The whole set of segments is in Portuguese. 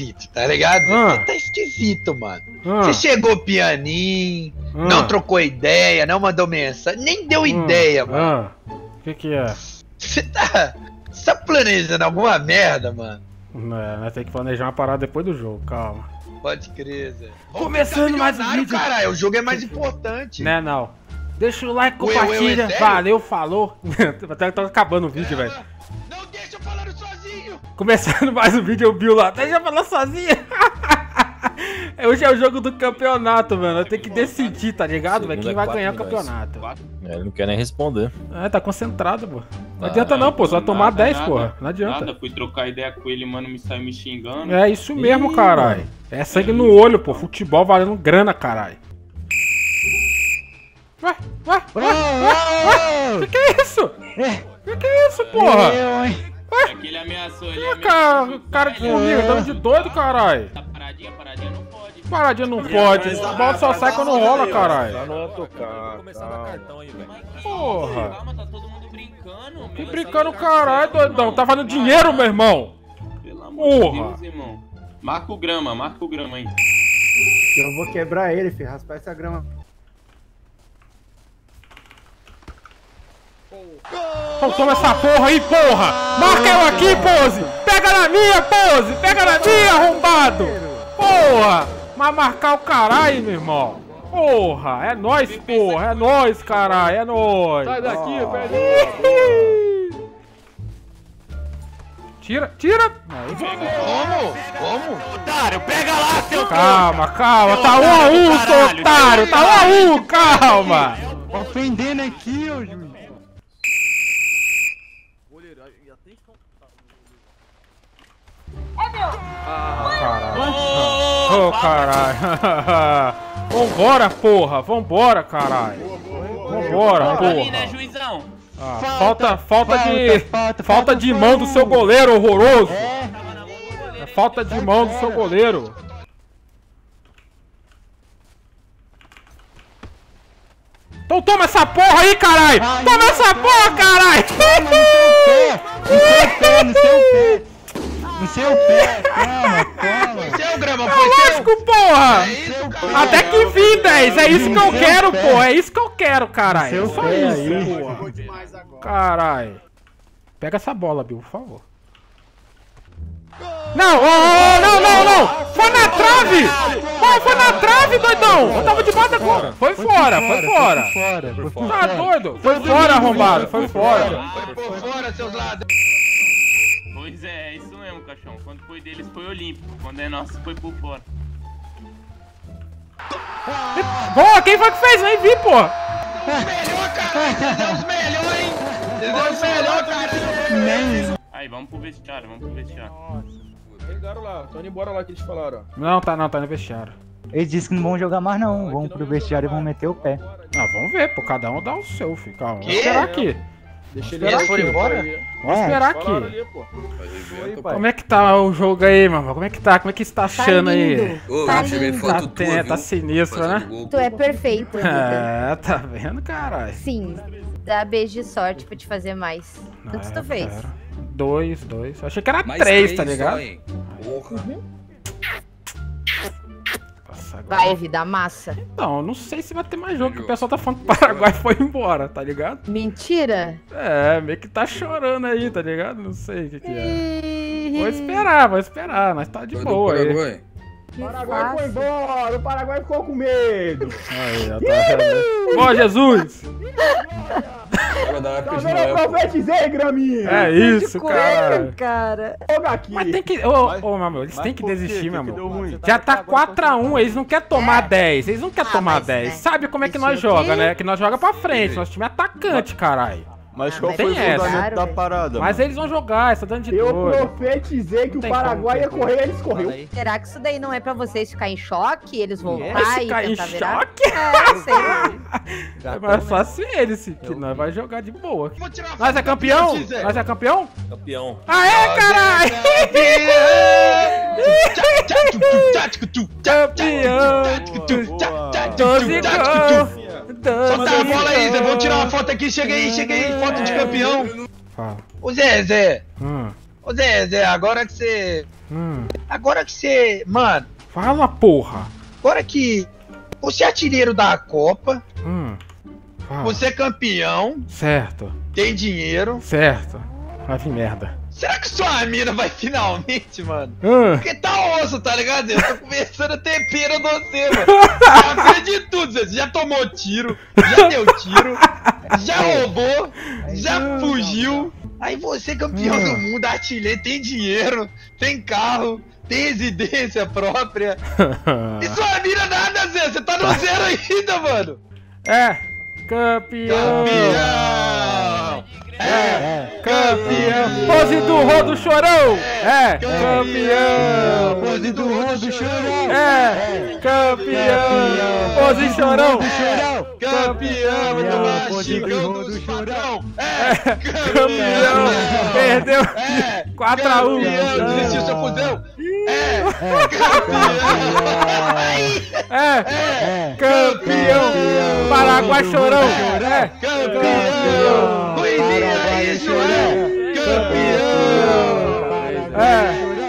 esquisito, tá ligado? Você tá esquisito, mano. Você chegou pianinho, não trocou ideia, não mandou mensagem, nem deu ideia, mano. Que é? Você tá planejando alguma merda, mano? Não, nós temos que planejar uma parada depois do jogo, calma. Pode crer, Zé. Começando mais um vídeo. Caralho, o jogo é mais importante. Não é não. Deixa o like, compartilha. Valeu, falou. Até tá acabando o vídeo, velho. Não deixa eu falando sozinho. Começando mais um vídeo, eu vi lá. Até já falou sozinho. Hoje é o jogo do campeonato, mano. Eu tenho que decidir, tá ligado, velho? Quem vai ganhar o campeonato. Ele não quer nem responder. É, tá concentrado, pô. Não adianta não, pô. Só tomar 10, porra. Não adianta. Nada, fui trocar ideia com ele, mano, me saiu me xingando. É isso mesmo, caralho. É sangue no olho, pô. Futebol valendo grana, caralho. Ué. Que é isso? Que é isso, porra? Ué? Aquele ameaçou ele. Cara de comigo, tava de doido, caralho. Paradinha não pode. Paradinha não pode. O balde só sai quando rola, caralho. Porra. Calma, tá todo mundo brincando. Que brincando, caralho, doidão. Tá fazendo dinheiro, meu irmão. Pelo amor de Deus, irmão. Marca o grama aí. Eu vou quebrar ele, filho. Raspar essa grama. Oh, toma essa porra aí, porra. Marca eu aqui, Pose. Pega na minha, Pose. Pega na minha, arrombado. Porra! Mas marcar o caralho, meu irmão! Porra! É nóis, porra! É nóis, caralho! É nóis! Sai daqui, velho! Tira! Como? Otário, pega lá, seu Calma! Tá 1 a 1, seu otário! Tá 1 a 1, calma! Tô ofendendo aqui, ô juiz! É meu! Caralho! Ô, caralho! Vambora, porra! Vambora, caralho! Vambora, porra! Ah, falta de mão do seu goleiro, horroroso! É falta de mão do seu goleiro! Então toma essa porra aí, caralho! Toma essa porra, caralho! No seu pé! No seu pé, calma. No seu grama, pô. É lógico, porra. É isso, até que vi, 10. É isso que eu quero, pô. É isso que eu quero, caralho. É só isso, porra. Caralho. Pega essa bola, Bill, por favor. Não, não. Foi na trave. Foi na trave, doidão. Eu tava de bota com... Foi fora. Tá doido? Foi fora, arrombado. Foi fora. Foi por fora, seus lados. Pois é, isso mesmo, caixão. Quando foi deles foi olímpico, quando é nosso foi por fora. Boa, quem foi que fez? Nem vi, pô! Vocês são os melhores, cara! Aí, vamos pro vestiário. Nossa, pegaram lá, tô indo embora lá que eles falaram, ó. Não, tá no vestiário. Eles disseram que não vão jogar mais não, vamos pro vestiário e vão meter o pé. Ah, vamos ver, pô, cada um dá o seu, filho. Calma, vamos esperar aqui. Deixa ele for embora? Vamos esperar aqui. Ali, pô. Como é que tá o jogo aí, mano? Como é que você tá achando aí? Tá sinistro, né? Tu é perfeito. Ah, tá vendo, caralho? Sim. Dá beijo de sorte pra te fazer mais. Quantos tu fez? 2. Achei que era 3, tá ligado? Vai, vida massa. Então, não sei se vai ter mais jogo, que o pessoal tá falando que o Paraguai foi embora, tá ligado? Mentira! É, meio que tá chorando aí, tá ligado? Não sei o que é. Vou esperar, nós tá de boa aí. O Paraguai foi embora, o Paraguai ficou com medo. Aí, ó, tá. Ó, Jesus! Eu profetizei, graminha! É isso, cara! Mas tem que... Ô, meu amor, eles têm que desistir, meu amor. Já tá 4 a 1, eles não querem tomar 10. Eles não querem tomar 10. Sabe como é que nós joga, né? Que nós joga pra frente, nosso time é atacante, caralho. Mas qual foi o fundamento da parada? Mas eles vão jogar, essa dando de doido. Eu profetizei que o Paraguai ia correr, eles correram. Será que isso daí não é pra vocês ficarem em choque? Eles voltarem e tentar virar? Ficar em choque? É, sei lá. É mais fácil eles, que nós vamos jogar de boa. Nós é campeão? Campeão. Aê, caralho! Campeão! Solta a bola aí, Zé. Vamos tirar uma foto aqui. Chega aí. Foto de campeão. Ô, Zé. Ô, Zé, agora que você Agora que você... Mano... Fala, porra! Agora que... Você é artilheiro da Copa. Fala. Você é campeão. Certo. Tem dinheiro. Certo. Vai vir merda. Será que sua mina vai finalmente, mano? Porque tá osso, tá ligado? Eu tô começando a ter pena do você, mano. Eu acredito tudo, você já tomou tiro, já deu tiro, já roubou, já fugiu. Aí você, campeão do mundo, artilheiro, tem dinheiro, tem carro, tem residência própria. E sua mina nada, Zé, você tá no zero ainda, mano. É, campeão. Campeão. É campeão, pose do rodo chorão. É campeão, pose do rodo chorão. É campeão, pose chorão. Campeão, muito machigão do chorão. É campeão, perdeu 4-1. Campeão, desistiu seu fusão. É campeão. É campeão, Paraguai chorão. É campeão.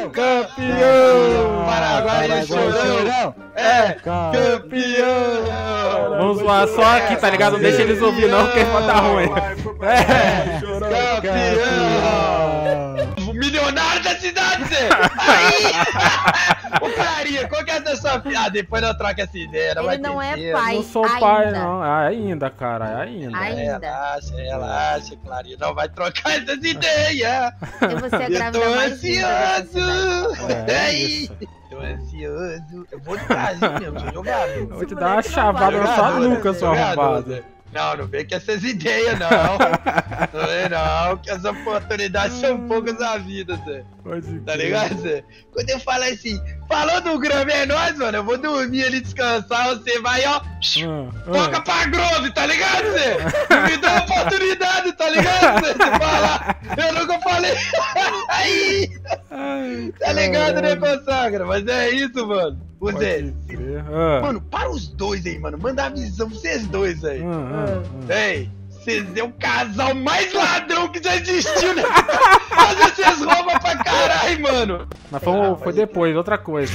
Campeão! Paraguai chorão! É campeão! Vamos lá, só aqui, tá ligado? Não deixa eles ouvir não, porque vai dar ruim. É campeão! Milionário da cidade, Zé! Aí! Ô, carinha, qual que é essa piada? Ah, depois eu troco essa ideia. Ele não é pai. Não sou pai, não. Ainda, cara, ainda. Relaxa, relaxa, Clarinha. Não vai trocar essas ideias. Eu vou ser grávida mais ansioso. Eu vou trazer mesmo, sou jogado. Vou te dar uma chavada na sua nuca, sua arrombada. Não, não vem com essas ideias, não. Não vem, não, que as oportunidades são poucas na vida, Zé. Tá ligado, Zé? Quando eu falo assim, falou do Grama é nóis, mano, eu vou dormir ali, descansar, você vai, ó, toca pra Grove, tá ligado, Zé? Me dá uma oportunidade, tá ligado, Zé? Você fala, eu nunca falei. Aí, tá ligado, né, consagra? Mas é isso, mano. O Zé, mano, para os dois aí, mano. Manda a visão pra vocês dois aí. Ei, vocês é o casal mais ladrão que já existiu, né? Mas vocês roubam pra caralho, mano. Mas foi depois, outra coisa.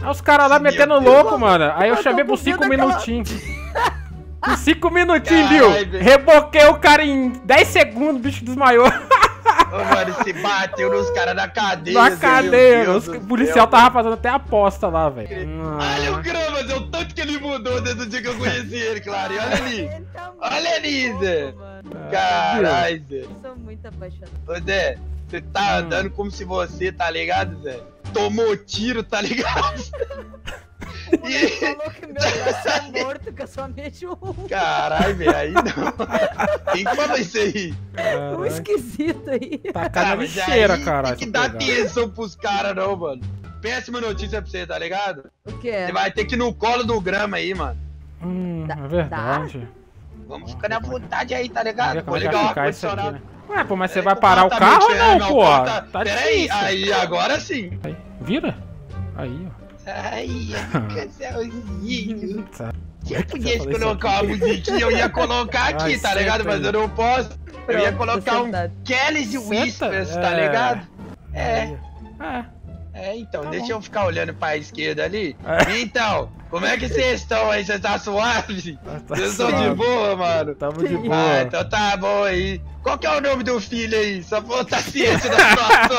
Aí os caras lá metendo louco, mano. Aí eu chamei por 5 minutinhos. Por 5 minutinhos, viu? Reboquei o cara em 10 segundos, o bicho desmaiou. Ô, mano, se bateu nos caras da cadeia. Na cadeia, o policial tava fazendo até aposta lá, velho. Olha o Gramas, é o tanto que ele mudou desde o dia que eu conheci ele, claro. E olha ali. Olha ali, Zé. Caralho, Zé. Eu sou muito apaixonado. Ô, Zé, você tá andando como se você, tá ligado, Zé? Tomou tiro, tá ligado? Ele falou que meu braço é morto, que eu só mexo um. Caralho, velho, aí não. Quem que fala isso aí? Um esquisito aí. Tá cara lixeira, caralho. Tem que dar atenção pros caras, não, mano. Péssima notícia pra você, tá ligado? O que é? Você vai ter que ir no colo do Grama aí, mano. É verdade. Vamos ficar na vontade aí, tá ligado? Vou ligar o ar-condicionado. Ué, pô, mas você vai parar o carro ou não, pô? Tá difícil. Aí, agora sim. Vira. Aí, ó. Ai, casalzinho. Se eu pudesse colocar uma musiquinha, eu ia colocar aqui, tá ligado? Mas eu não posso. Eu ia colocar um Kelly's Whispers, tá ligado? Então, deixa eu ficar olhando pra esquerda ali. Então, como é que vocês estão aí? Vocês tá suave? Vocês estão de boa, mano? Tamo de boa. Ah, então tá bom aí. Qual que é o nome do filho aí? Só pra eu estar ciente da situação.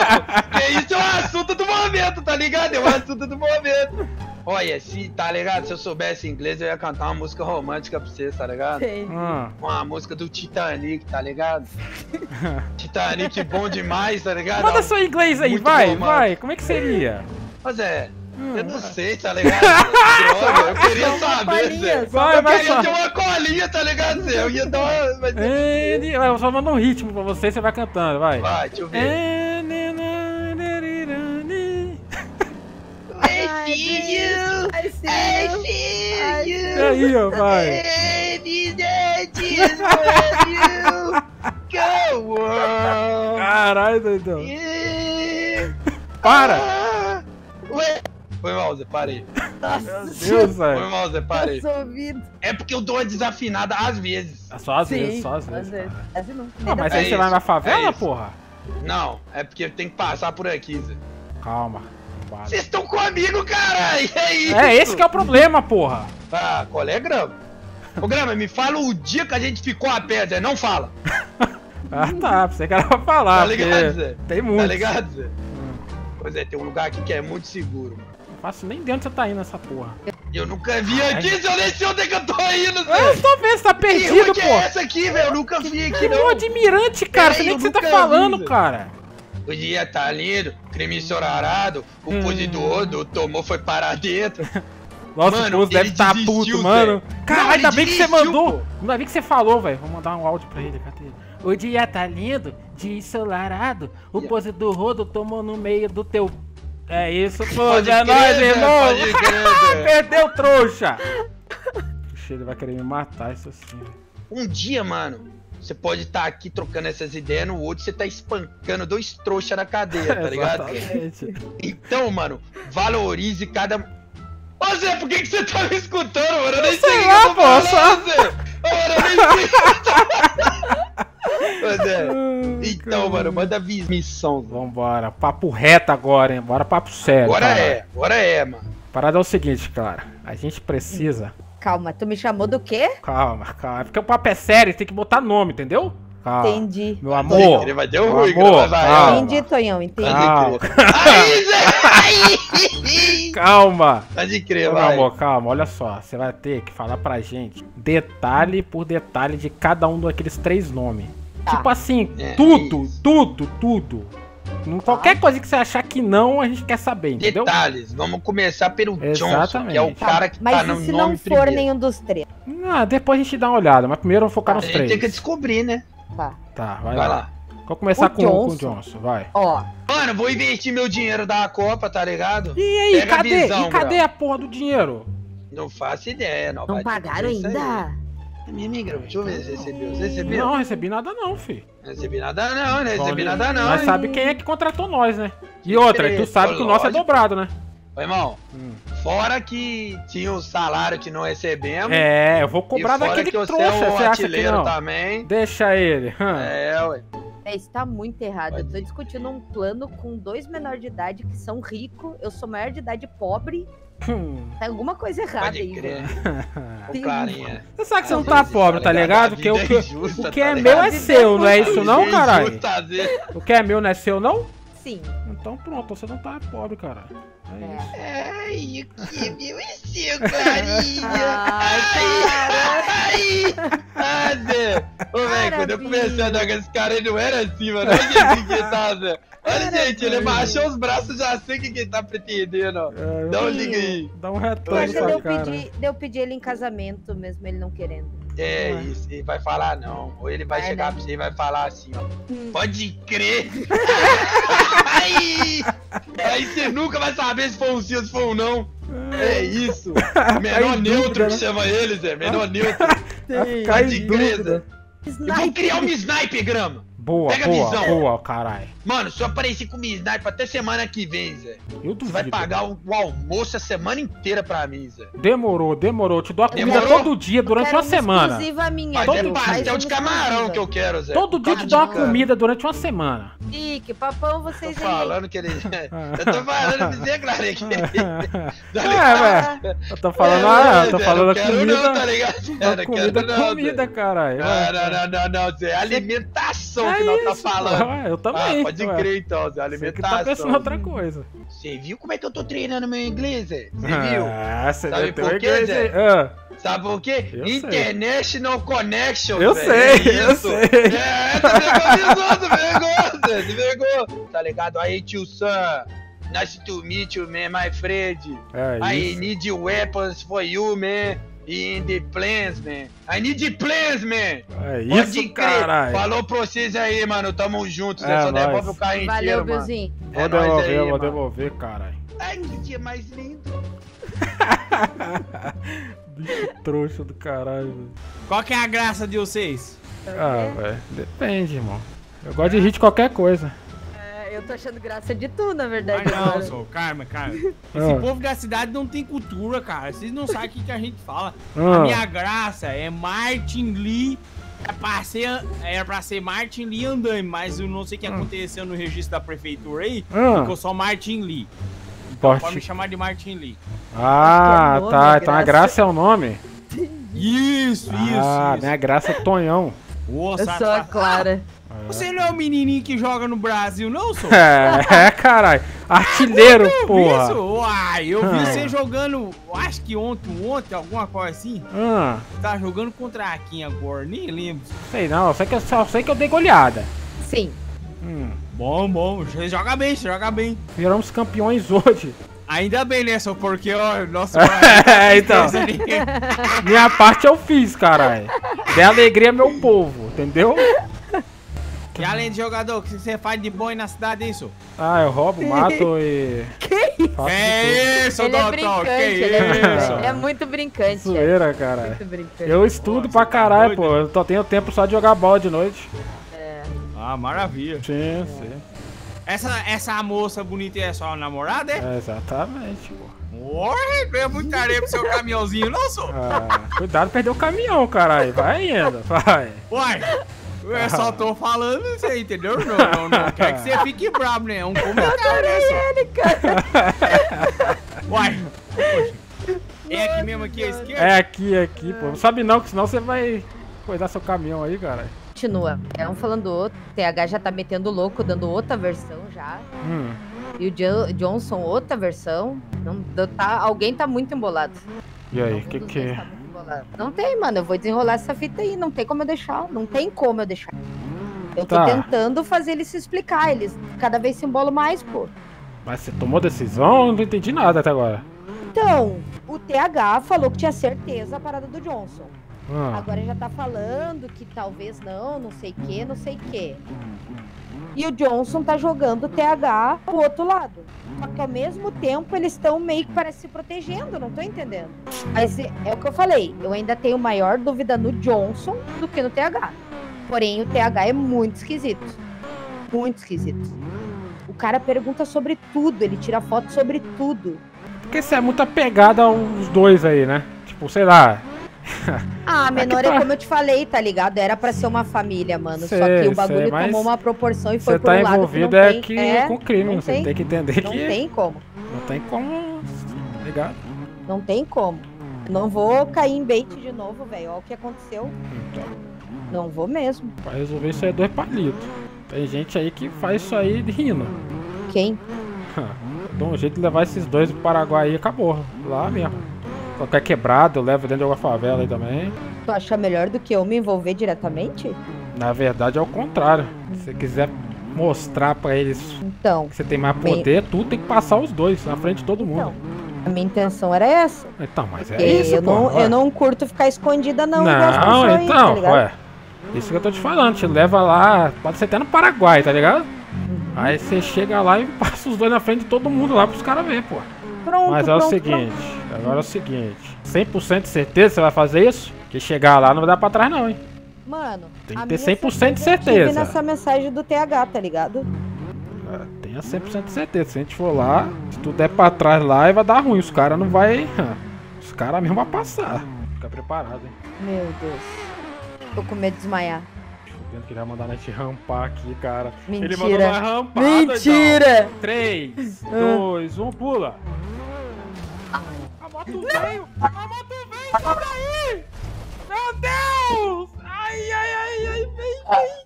Porque isso é um assunto do momento, tá ligado? É um assunto do momento. Olha, se, tá ligado? Se eu soubesse inglês, eu ia cantar uma música romântica pra vocês, tá ligado? Uma música do Titanic, tá ligado? Titanic bom demais, tá ligado? Manda só inglês aí, vai, vai. Como é que seria? Mas é... Eu não sei, tá ligado? Eu queria saber, Zé. Eu queria ter uma colinha, tá ligado, Zé? Eu ia dar uma... Mas... Eu só mando um ritmo pra você e você vai cantando, vai. Vai, deixa eu ver. I see you, I see you. Aí, ó, vai. Caralho, doidão. Para! Ué. Foi mal, Zé, parei. Nossa, meu Deus, velho. Foi mal, Zé, parei. É porque eu dou uma desafinada às vezes. Só às vezes. Não. Mas aí você vai na favela, porra? Não, é porque tem que passar por aqui, Zé. Calma. Vocês estão comigo, cara! E é isso? É esse que é o problema, porra. Ah, qual é, Grama? Ô, Grama, me fala o dia que a gente ficou a pé, Zé. Não fala. Ah, tá. Você quer falar. Tá ligado, Zé? Tem muito. Tá ligado, Zé? Pois é, tem um lugar aqui que é muito seguro, mano. Não faço nem dentro você tá indo nessa porra. Eu nunca vi antes, eu nem sei onde é que eu tô indo, Zé. Eu tô vendo, você tá perdido, pô. Que rua que é essa aqui, velho? Eu nunca vi aqui, não. É um admirante, cara. Você nem o que você tá falando, cara. O dia tá lindo, crime ensorarado, o possuidor do tomou foi parar dentro. Nossa, mano, o Pouso deve estar puto, mano. Caralho, ainda bem que você mandou. Ainda bem que você falou, velho. Vou mandar um áudio pra ele, cadê ele? O dia tá lindo, dia ensolarado, o Pouso do Rodo tomou no meio do teu... É isso, Pouso, é nóis, irmão. Perdeu, trouxa. Puxa, ele vai querer me matar, isso assim. Um dia, mano. Você pode estar aqui trocando essas ideias, no outro você tá espancando dois trouxas na cadeia, tá ligado? Então, mano, valorize cada... Ô, Zé, por que você tá me escutando, mano? Eu nem sei lá, que eu tô falando, só... Zé! Mano, eu nem sei. Então, mano, manda a missão. Vambora, papo reto agora, hein? Bora papo sério. Agora é, mano. A parada é o seguinte, cara. A gente precisa... Calma, tu me chamou do quê? Calma, calma. Porque o papo é sério, tem que botar nome, entendeu? Calma. Entendi. Meu amor. Ele vai dar um ruim, entendi, Tonhão, entendi. Calma. Calma. Pode crer, vai. Meu amor, calma. Olha só, você vai ter que falar pra gente detalhe por detalhe de cada um daqueles três nomes. Tá. Tipo assim, é, tudo. Qualquer coisa que você achar que não, a gente quer saber, entendeu? Detalhes, vamos começar pelo Johnson, que é o cara que tá no nome primeiro. Mas se não for nenhum dos três? Ah, depois a gente dá uma olhada, mas primeiro eu vou focar nos três. A gente tem que descobrir, né? Tá, vai lá. Vou começar com o Johnson, vai. Ó. Mano, vou investir meu dinheiro da Copa, tá ligado? E aí, cadê a porra do dinheiro? Não faço ideia, não. Não pagaram ainda? Deixa eu ver se recebeu. Você recebeu? Não, recebi nada não, filho. Não recebi nada não. Nós sabe quem é que contratou nós, né? E outra, tu sabe que o nosso é dobrado, né? Ô, irmão, fora que tinha o salário que não recebemos. É, eu vou cobrar daquele que trouxa, você acha que não? Também. Deixa ele. É, ué. Isso tá muito errado. Eu tô discutindo um plano com dois menores de idade que são ricos, eu sou maior de idade pobre. Tem alguma coisa errada aí, velho. Você sabe que você não tá pobre, tá ligado? Porque o que é meu é seu, não é isso não, caralho? O que é meu não é seu, não? Sim. Então pronto, você não tá pobre, caralho. É isso. Ai, o que é meu é seu, carinha. Ai, Zé. Ô, velho, quando eu comecei a andar com esse cara, ele não era assim, mano. Olha que tá, Zé. Olha, gente, ele baixou os braços, já sei o que ele tá pretendendo, ó. Dá um liga aí. Dá um retorno nessa cara. Deu pedir ele em casamento mesmo, ele não querendo. É isso, ele vai falar não. Ou ele vai chegar pra você e vai falar assim, ó. Pode crer. Aí você nunca vai saber se foi um sim ou se foi um não. É isso. Menor neutro que chama eles, é. Menor neutro. Pode crer, Zé. Eu vou criar um sniper, Grama. Boa, pega boa, visão. Boa, caralho. Mano, se eu aparecer com o Sniper até semana que vem, Zé. Eu duvido. Você vai pagar o almoço a semana inteira pra mim, Zé. Demorou. Eu te dou a comida todo dia durante uma semana. Exclusiva minha. Mas é pastel de camarão que eu quero, Zé. Todo dia eu te dou uma comida durante uma semana. Ih, que papão vocês aí. Eu tô falando pra você, Clarinha. É, velho. Eu tô falando a comida. Tá ligado? Comida, caralho. Não, Zé. Alimentação. Que nós tá falando. Eu também. Pode crer então, Zé. Alimentação. Você tá pensando outra coisa. Você viu como é que eu tô treinando meu inglês, Zé? Você viu? Sabe por quê, Zé? Sabe por quê? International Connection. Eu sei, eu sei. É, tá vergonhoso, Zé. Você vergonha. Tá ligado? Aí, tio Sam. Nice to meet you, man, my friend. I need weapons for you, man. In the plans, man. I need the plans, man. É isso, caralho. Falou pra vocês aí, mano. Tamo juntos. É só devolve o carro inteiro, mano. Valeu, Bilzinho. Vou devolver, caralho. Ai, que dia mais lindo. Bicho trouxa do caralho, velho. Qual que é a graça de vocês? Ah, velho. Depende, irmão. Eu gosto de rir de qualquer coisa. Eu tô achando graça de tu, na verdade. Não, sou. Calma. Esse povo da cidade não tem cultura, cara. Vocês não sabem o que a gente fala. A minha graça é Martin Lee Era pra ser Martin Lee Andaime, mas eu não sei o que aconteceu no registro da prefeitura aí. Ficou só Martin Lee. Então pode me chamar de Martin Lee. Ah, é nome, tá. Então a Graça é o nome? Isso, isso. Minha Graça é Tonhão. Nossa, eu sou a Clara. Você não é o menininho que joga no Brasil, não, sou? É, caralho. Artilheiro, porra. Isso? Uai, eu vi você jogando, acho que ontem, alguma coisa assim. Tá jogando contra a Kim agora, nem lembro. Sei não, só sei que eu dei goleada. Sim. Bom, você joga bem. Viramos campeões hoje. Ainda bem, né, só porque, ó, nossa... então, minha parte eu fiz, caralho. Dei alegria meu povo, entendeu? E além de jogador, o que você faz de bom aí na cidade, isso? Ah, eu roubo, mato e... Que isso? É isso, Doutor, que isso? Ele é muito brincante. Zoeira, caralho. Muito brincante. Eu estudo pra caralho, pô. Eu só tenho tempo só de jogar bola de noite. É. Ah, maravilha. Sim. Essa moça bonita é sua namorada, é? Exatamente, pô. Morre, eu muito areia pro seu caminhãozinho, não, sou? Cuidado, perdeu o caminhão, caralho. Vai ainda, vai. Uai, eu só tô falando isso aí, entendeu? Não quer que você fique brabo, né? É um comentário, né, cara? Uai, poxa. É aqui mesmo, aqui à esquerda? É aqui, pô. Não sabe não, que senão você vai cuidar seu caminhão aí, caralho. Continua. É um falando do outro. O TH já tá metendo louco, dando outra versão já. E o Johnson, outra versão. Não, tá, alguém tá muito embolado. E aí, o que é? Tá não tem, mano. Eu vou desenrolar essa fita aí. Não tem como eu deixar. Não tem como eu deixar. Eu tô tentando fazer eles se explicar. Eles cada vez se embolam mais, pô. Mas você tomou decisão? Eu não entendi nada até agora. Então, o TH falou que tinha certeza a parada do Johnson. Agora já tá falando que talvez não sei o que. E o Johnson tá jogando o TH pro outro lado. Só que ao mesmo tempo eles estão meio que parece se protegendo, não tô entendendo. Mas é o que eu falei, eu ainda tenho maior dúvida no Johnson do que no TH. Porém, o TH é muito esquisito. Muito esquisito. O cara pergunta sobre tudo, ele tira foto sobre tudo. Porque você é muito apegado aos dois aí, né? Tipo, sei lá... Ah, menor é como eu te falei, tá ligado? Era pra ser uma família, mano. Só que o bagulho tomou uma proporção e foi pro lado. Você tá envolvido com crime, você tem que entender que... Não tem como. Não tem como, tá ligado? Não tem como. Não vou cair em bait de novo, velho. Olha o que aconteceu. Então, não vou mesmo. Pra resolver isso aí é dois palitos. Tem gente aí que faz isso aí rindo. Quem? Então, um jeito de levar esses dois pro Paraguai e acabou. Lá mesmo. Qualquer quebrado, eu levo dentro de alguma favela aí também. Tu acha melhor do que eu me envolver diretamente? Na verdade, é o contrário. Se você quiser mostrar pra eles que você tem mais poder, tu tem que passar os dois, na frente de todo mundo. A minha intenção era essa. Então, mas é isso, eu não curto ficar escondida, não. Não, então, aí, tá ué. Isso que eu tô te falando, te leva lá, pode ser até no Paraguai, tá ligado? Aí você chega lá e passa os dois na frente de todo mundo lá pros caras verem, pô. Pronto, mas é o seguinte, agora é o seguinte, 100% de certeza você vai fazer isso? Que chegar lá não vai dar pra trás não, hein? Mano, tem que ter 100% de certeza. Eu tive nessa mensagem do TH, tá ligado? É, tenha 100% de certeza, se a gente for lá, se tu der pra trás lá, vai dar ruim, os caras não vai... Os caras mesmo vão passar, fica preparado, hein? Meu Deus, tô com medo de desmaiar. Que ele vai mandar a gente rampar aqui, cara. Mentira. Ele mandou uma rampada. Mentira! Então. 3, 2, 1, pula! A moto veio! Sobre aí! Meu Deus! Ai, vem!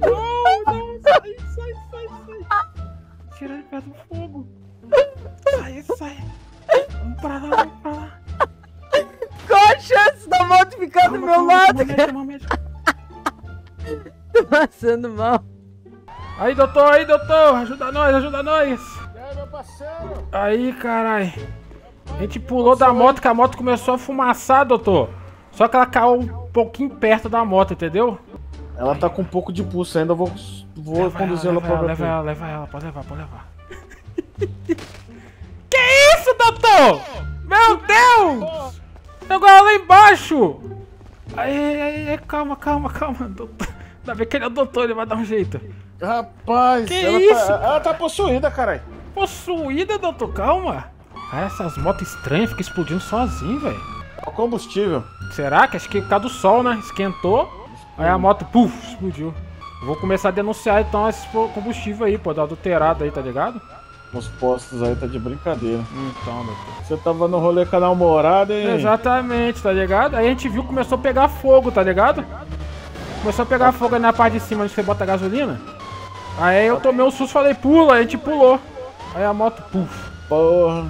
Não, sai! Tira ele perto do fogo! Sai! Vamos pra lá! Qual a chance da moto ficar do meu lado, cara? Tô passando mal. Aí, doutor, ajuda nós. E aí, meu parceiro? Aí, caralho. A gente pulou da moto, que a moto começou a fumaçar, doutor. Só que ela caiu um pouquinho perto da moto, entendeu? Ela tá com um pouco de pulso ainda, eu vou conduzir ela pra... Leva ela, pode levar. Que isso, doutor? Meu Deus! Pegou ela lá embaixo! Aí, calma, doutor. Ainda bem que ele é o doutor, ele vai dar um jeito. Rapaz, que isso? Ela tá possuída, caralho. Possuída, doutor? Calma. Ah, essas motos estranhas ficam explodindo sozinho, velho. É o combustível. Será que? Acho que é por causa do sol, né? Esquentou. Aí a moto, puf, explodiu. Vou começar a denunciar então esse combustível aí, pô, adulterado aí, tá ligado? Os postos aí tá de brincadeira. Então, meu filho. Você tava no rolê canal Morada, hein? Exatamente, tá ligado? Aí a gente viu que começou a pegar fogo, tá ligado? Começou a pegar fogo aí na parte de cima onde você bota a gasolina. Aí eu tomei um susto e falei, pula, aí a gente pulou. Aí a moto, puf. Porra.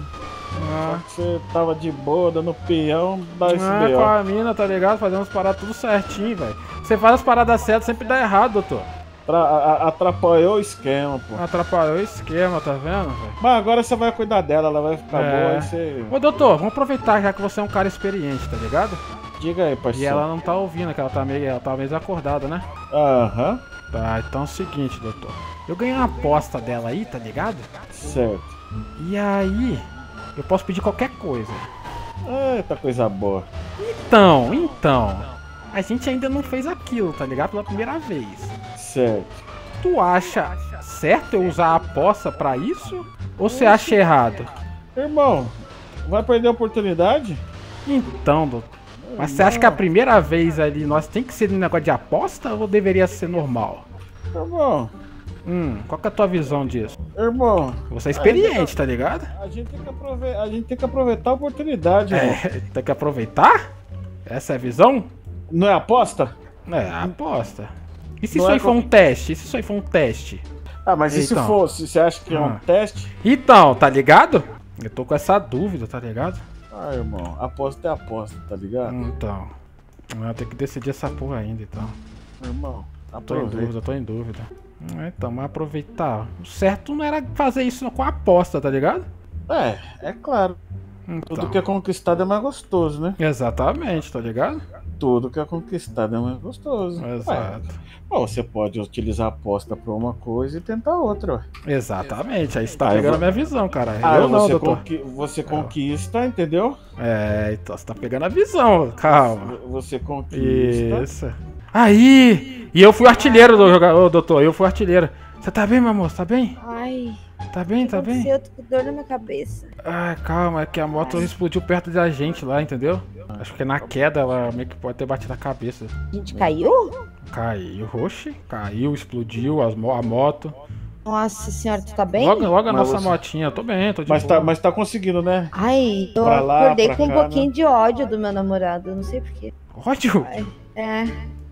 Ah. Só que você tava de boa, dando peão, dá esse B.O. com a mina, tá ligado? Fazendo as paradas tudo certinho, velho. Você faz as paradas certas, sempre dá errado, doutor. Atrapalhou o esquema, pô. Atrapalhou o esquema, tá vendo, velho? Mas agora você vai cuidar dela, ela vai ficar boa e você... Ô, doutor, vamos aproveitar já que você é um cara experiente, tá ligado? Diga aí, parceiro. E ela não tá ouvindo, que ela tá meio desacordada, né? Aham. Tá, então é o seguinte, doutor. Eu ganhei uma aposta dela aí, tá ligado? Certo. E aí... eu posso pedir qualquer coisa. Eita, coisa boa. Então, a gente ainda não fez aquilo, tá ligado? Pela primeira vez. Certo. Tu acha certo eu usar a aposta pra isso? Ou você acha errado? Irmão, vai perder a oportunidade? Então, doutor. Mas você acha que a primeira vez ali nós tem que ser um negócio de aposta ou deveria ser normal? Irmão. Qual que é a tua visão disso? Irmão, você é experiente, tá ligado? A gente tem que aproveitar a oportunidade, irmão. É, tem que aproveitar? Essa é a visão? Não é aposta? É, aposta. E se isso aí for um teste? E se isso aí for um teste? Ah, mas e se fosse? Você acha que é um teste? Então, tá ligado? Eu tô com essa dúvida, tá ligado? Ah, irmão, aposta é aposta, tá ligado? Então, eu tenho que decidir essa porra ainda, então. Irmão, tô em dúvida. Então, mas aproveitar. O certo não era fazer isso com a aposta, tá ligado? É claro. Então. Tudo que é conquistado é mais gostoso, né? Exatamente, tá ligado? Tudo que é conquistado é mais gostoso. Exato. Ou você pode utilizar a aposta pra uma coisa e tentar outra. Exatamente, aí você tá pegando a minha visão, cara. Eu não, doutor. Você conquista, entendeu? Então você tá pegando a visão, calma. Você conquista. Isso. Aí! E eu fui artilheiro do jogador, doutor, eu fui artilheiro. Você tá bem, meu amor? Tá bem? Ai. Tá bem, tá bem? Eu tô com dor na minha cabeça. Ah, calma, é que a moto explodiu perto da gente lá, entendeu? Acho que na queda ela meio que pode ter batido a cabeça. A gente caiu? Caiu, oxe. Caiu, explodiu a moto. Nossa senhora, tu tá bem? Logo a nossa motinha, tô bem, tô de boa. Mas tá conseguindo, né? Ai, eu acordei com um pouquinho de ódio do meu namorado, eu não sei porquê. Ódio? É.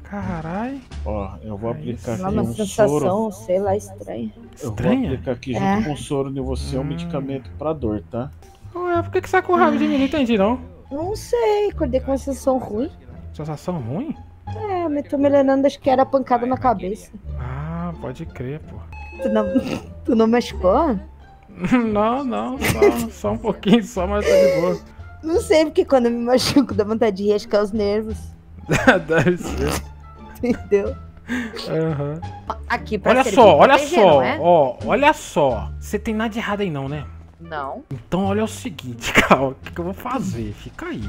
Caralho. Ó, eu vou aplicar aqui um soro. Sei lá, estranha. Estranha? Eu vou aplicar aqui junto com o soro em você um medicamento pra dor, tá? Ué, por que você tá com raiva de mim? Não entendi, não. Não sei, acordei com uma sensação ruim. Sensação ruim? É, mas tô me lembrando, acho que era pancada na cabeça. Ah, pode crer, pô. Tu não machucou? Não, só um pouquinho, só, mas tá de boa. Não sei, porque quando eu me machuco dá vontade de rascar os nervos. Deve ser. Entendeu? Uhum. Aqui, pra olha só. Você tem nada de errado aí não, né? Não. Então olha o seguinte, cara, o que eu vou fazer? Fica aí.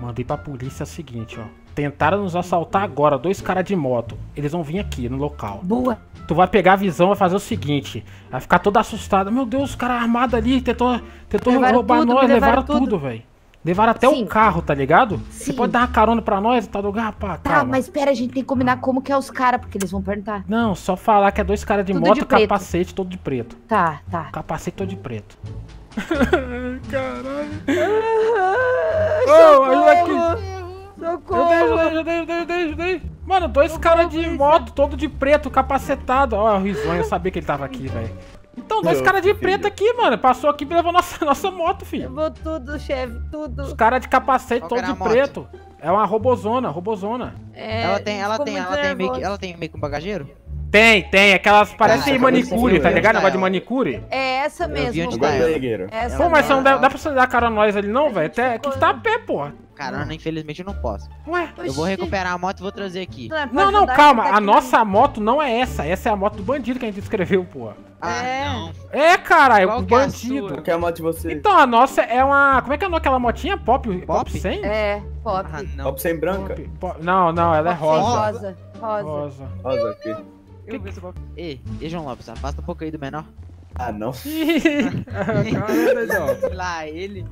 Mandei pra polícia o seguinte, ó. Tentaram nos assaltar agora, 2 caras de moto. Eles vão vir aqui no local. Boa. Tu vai pegar a visão, vai fazer o seguinte. Vai ficar toda assustada. Meu Deus, os caras armados ali, tentou roubar tudo, nós, levaram tudo, velho. Levaram até o carro, tá ligado? Sim. Você pode dar uma carona pra nós, tá do rapaz? Tá, mas pera, a gente tem que combinar como que é os caras, porque eles vão perguntar. Não, só falar que é 2 caras de moto, capacete todo de preto. Tá. Capacete todo de preto. Caralho. Socorro. Eu dei. Mano, 2 caras de moto, todo de preto, capacetado. Ó, o risonho, eu sabia que ele tava aqui, velho. Então, 2 caras de preto aqui, mano. Passou aqui e levou nossa moto, filho. Levou tudo, chefe, tudo. Os caras de capacete, todo de preto. É uma robozona. É, ela tem meio que um bagageiro? Tem. Aquelas parecem manicure, tá ligado? Negócio de manicure. É essa mesmo. Pô, mas não dá pra você dar cara a nós ali não, velho? Até que tá a pé, pô. Caramba, infelizmente eu não posso. Ué? Eu vou recuperar a moto e vou trazer aqui. Não, calma. A nossa moto não é essa. Essa é a moto do bandido que a gente escreveu, pô. Caralho, o bandido. Que é a moto de vocês? Então, a nossa é uma... Como é que é aquela motinha? Pop 100? É, Pop. Pop 100 branca? Não, ela é rosa. Rosa aqui. Ei, João Lopes, afasta um pouco aí do menor. Ah, não. Caramba, lá ele.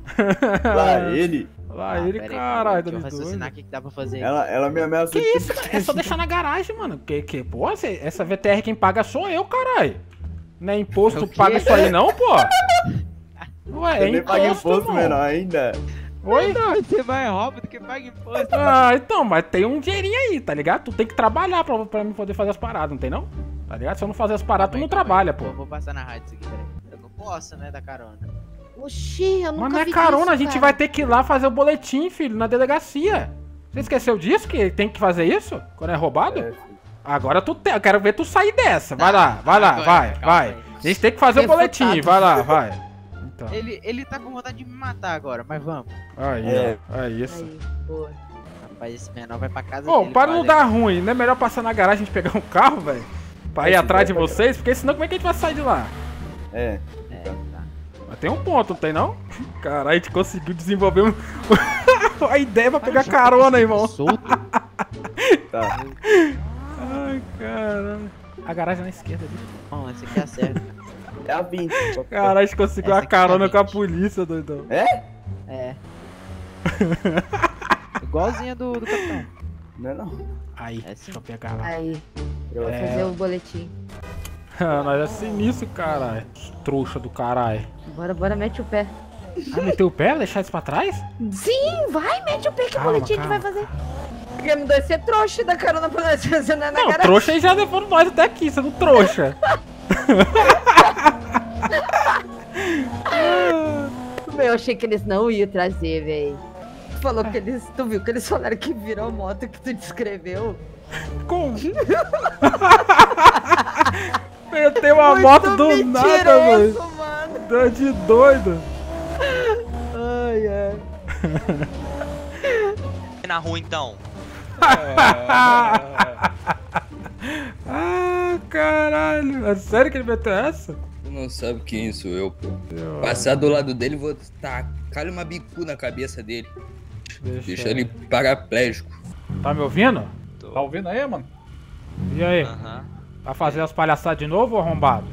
Lá ele? Lá ele, caralho. Deixa eu raciocinar o que dá pra fazer. Ela me ameaça. Que isso? É só deixar na garagem, mano. Que porra, essa VTR quem paga sou eu, caralho. Não é imposto paga isso aí não, pô? Ué, eu nem pago imposto menor ainda. Oi? Não, você vai rouba do que paga imposto. Ah, então, mas tem um dinheirinho aí, tá ligado? Tu tem que trabalhar pra mim poder fazer as paradas, não tem não? Tá ligado? Se eu não fazer as paradas, tu não trabalha, pô. Eu vou passar na rádio isso aqui, peraí. Eu não posso, né, da carona. Oxi, eu nunca vi. Mas não é carona, a gente vai ter que ir lá fazer o boletim, filho, na delegacia. Você esqueceu disso, que tem que fazer isso? Quando é roubado? É. Agora tu tem, eu quero ver tu sair dessa. Vai lá, vai. A gente tem que fazer o boletim, vai lá, vai. Então. Ele tá com vontade de me matar agora, mas vamos. Aí, é. É isso. Aí, porra. Rapaz, esse menor vai pra casa dele. Ô, para não dar ruim, não é melhor passar na garagem e pegar um carro, velho? Pra ir atrás de vocês, porque senão como é que a gente vai sair de lá? É. Tá. Mas tem um ponto, não tem não? Caralho, a gente conseguiu desenvolver a ideia pra pegar carona, irmão. Tá. Ai, caralho. A garagem é na esquerda ali. Bom, esse aqui é a certa. É a 20. Caralho, a gente conseguiu uma carona com a polícia, doidão. É? É. Igualzinha do capitão. Não é não. Aí, é sim. Deixa eu pegar lá. Aí. Eu vou fazer o boletim. Nós é sinistro, caralho. Trouxa do caralho. Bora, mete o pé. Ah, meteu o pé? Deixar isso pra trás? Sim, vai, mete o pé que o boletim a gente vai fazer. Porque não deve ser trouxa da carona pra nós fazer na garagem. Não, trouxa aí já levou nós até aqui, você não trouxa. Eu achei que eles não iam trazer, velho. Tu falou que eles. Tu viu que eles falaram que virou moto que tu descreveu? Como? Eu tenho uma moto do nada, mano. De doido. Ai, ai. Na rua então. Ah, caralho. É sério que ele meteu essa? Não sabe quem sou eu, pô. Passar do lado dele, vou tacar uma bicu na cabeça dele. Deixar ele paraplégico. Tá me ouvindo? Tô. Tá ouvindo aí, mano? E aí? Aham. Vai fazer as palhaçadas de novo, arrombado?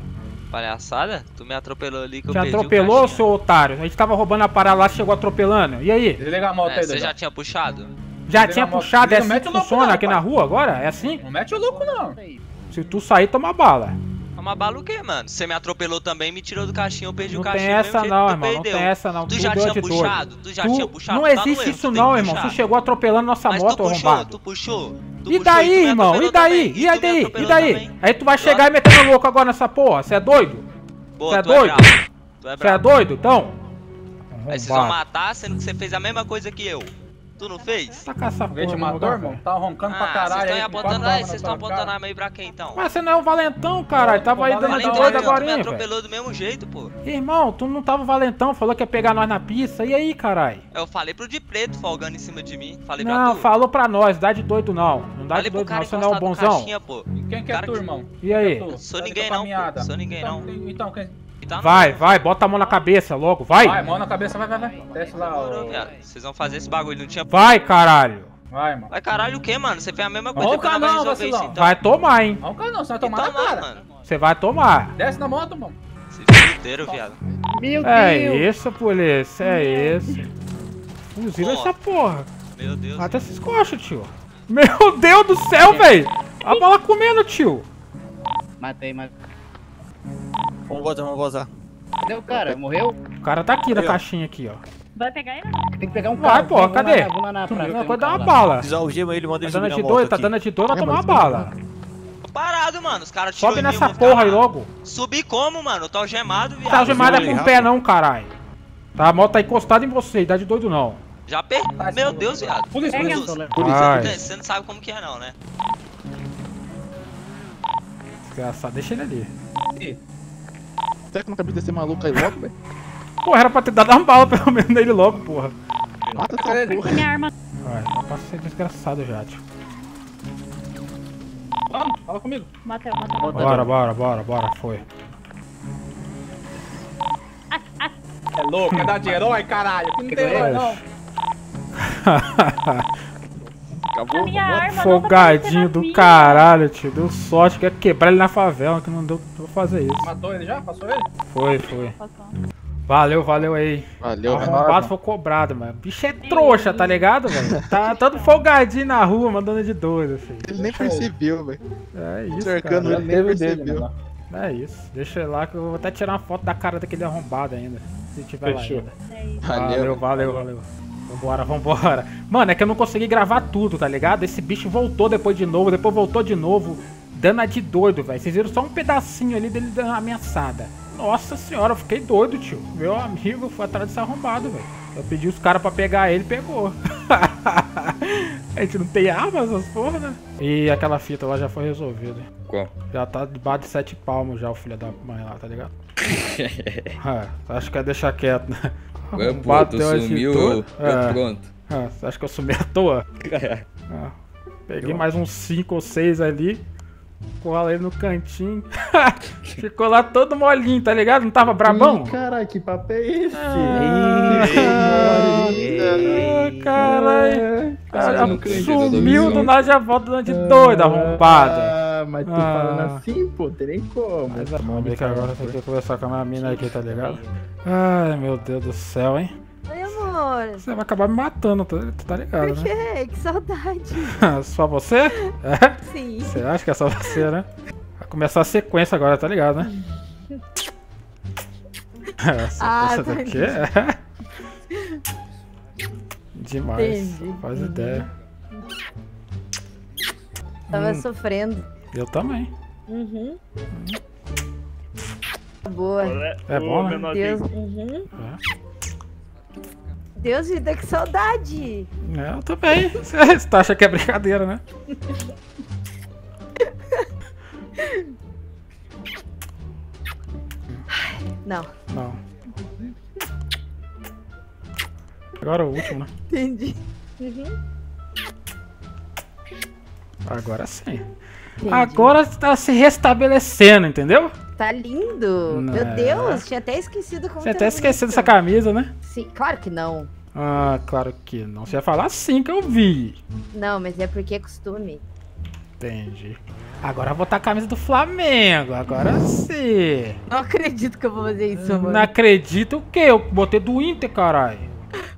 Palhaçada? Tu me atropelou ali que eu perdi o caixinha. Te atropelou, seu otário? A gente tava roubando a parada lá, chegou atropelando. E aí? Desliga a moto aí, você já tinha puxado? Já tinha puxado, é assim que funciona aqui na rua agora? É assim? Não mete o louco, não. Se tu sair, toma bala. Uma bala o quê, mano? Você me atropelou também, me tirou do caixinho, eu perdi o caixinho. Não tem essa não, irmão. Não tem essa não. Tu já tinha puxado. Não existe isso não, irmão. Tu chegou atropelando nossa moto, arrombado. Tu puxou. E daí, irmão? E daí? E daí? E daí? Aí tu vai chegar e meter no louco agora nessa porra. Você é doido? Você é doido? Você é doido? Então? Aí vocês vão matar, sendo que você fez a mesma coisa que eu. Tu não fez? Tá caçando foguete amador, irmão? Tá roncando pra caralho aí. Vocês estão apontando a meio pra quem então? Mas você não é o valentão, caralho. Tava aí dando doido agora, hein? Tu me atropelou do mesmo jeito, pô. Irmão, tu não tava valentão. Falou que ia pegar nós na pista. E aí, caralho? Eu falei pro de preto folgando em cima de mim. Falei pra tu. Não, falou pra nós. Dá de doido não. Não dá de doido não. Você não é o bonzão. Quem que é tu, irmão? E aí? Sou ninguém não. Sou ninguém não. Então, quem. Vai, bota a mão na cabeça logo, vai! Vai, mão na cabeça, vai. Desce lá, ó. Vocês vão fazer esse bagulho, não tinha. Vai, caralho! Vai, mano. Vai, caralho, o que, mano? Você fez a mesma coisa que eu não resolvi isso, então. Vai tomar, hein? Não, cara, não, você vai tomar na cara, mano. Você vai tomar. Desce na moto, mano. Vocês estão inteiros, viado. Meu Deus! É isso, polícia, é isso. Fuzila essa porra. Meu Deus. Mata esses coxos, tio. Meu Deus do céu, velho! A bola comendo, tio. Matei. Vamos vazar. Cadê o cara? Morreu? O cara tá aqui na caixinha aqui, ó. Vai pegar ele? Tem que pegar um cara. Vai, pô, cadê? Vai dar uma bala. Desargema ele, manda ele subir na moto. Tá dando de doido, vai tomar uma bala. Parado, mano. Os caras tiram. Sobe nessa porra aí logo. Subir como, mano? Eu tô algemado, viado. Tá algemado é com o pé não, caralho. Tá, a moto tá encostada em você, dá de doido não. Já perdi. Meu Deus, viado. Polícia. Você não sabe como que é não, né? Desgraçado, deixa ele ali. Será que não acabei de descer maluco aí logo, velho? Porra, era pra ter dado uma bala pelo menos nele logo, porra. Mata essa porra. Minha arma. Vai, tá pra ser desgraçado já, tio. Vamos, fala comigo. Mateu. Bora, foi. É louco, é dar de herói, caralho. Que não tem herói, não. Acabou? Folgadinho do caralho, tio. Deu sorte que ia quebrar ele na favela, que não deu pra fazer isso. Matou ele já? Passou ele? Foi. Passou. Valeu, valeu aí. Valeu, rapaz. Foi cobrado, mano. Bicho é trouxa, tá ligado, velho? Tá todo folgadinho na rua, mandando de doido, filho. Ele nem percebeu, velho. É isso, cara. Ele nem percebeu. É isso. Deixa ele lá que eu vou até tirar uma foto da cara daquele arrombado ainda. Se tiver lá ainda. Valeu. Vambora. Mano, é que eu não consegui gravar tudo, tá ligado? Esse bicho voltou depois voltou de novo, dando a de doido, velho. Vocês viram só um pedacinho ali dele dando uma ameaçada. Nossa senhora, eu fiquei doido, tio. Meu amigo foi atrás desse arrombado, velho. Eu pedi os caras pra pegar ele, pegou. A gente não tem arma, essas porra, né? E aquela fita lá já foi resolvida. Qual? Já tá debaixo de 7 palmos já, o filho da mãe lá, tá ligado? Acho que é deixar quieto, né? Ué, pronto, sumiu, pronto. Você acha que eu sumi à toa? Peguei mais uns 5 ou 6 ali. Cola ele no cantinho. Ficou lá todo molinho, tá ligado? Não tava brabão? Caralho, que papo é esse? Caralho. Sumiu do nada, já volta de doido, arrombado. Mas tu falando assim, pô, terei como. Mas agora tem que conversar com a minha mina aqui, tá ligado? Ai, meu Deus do céu, hein? Oi, amor. Você vai acabar me matando, tá ligado, né? Por quê? Que saudade. Só você? É? Sim. Você acha que é só você, né? Vai começar a sequência agora, tá ligado, né? Essa daqui é... Demais. Faz ideia. Tava sofrendo. Eu também. Boa. É bom, né? Deus, Deus, vida, que saudade. É, eu também. Você tá achando que é brincadeira, né? Não. Agora é o último, né? Entendi. Agora sim. Entendi. Agora tá se restabelecendo, entendeu? Tá lindo. Meu Deus, tinha até esquecido como tinha até esquecido dessa camisa, né? Sim, claro que não. Ah, claro que não. Você ia falar assim que eu vi. Não, mas é porque é costume. Entendi. Agora eu vou botar a camisa do Flamengo, agora sim. Não acredito que eu vou fazer isso, mano. Não acredito o quê? Eu botei do Inter, caralho.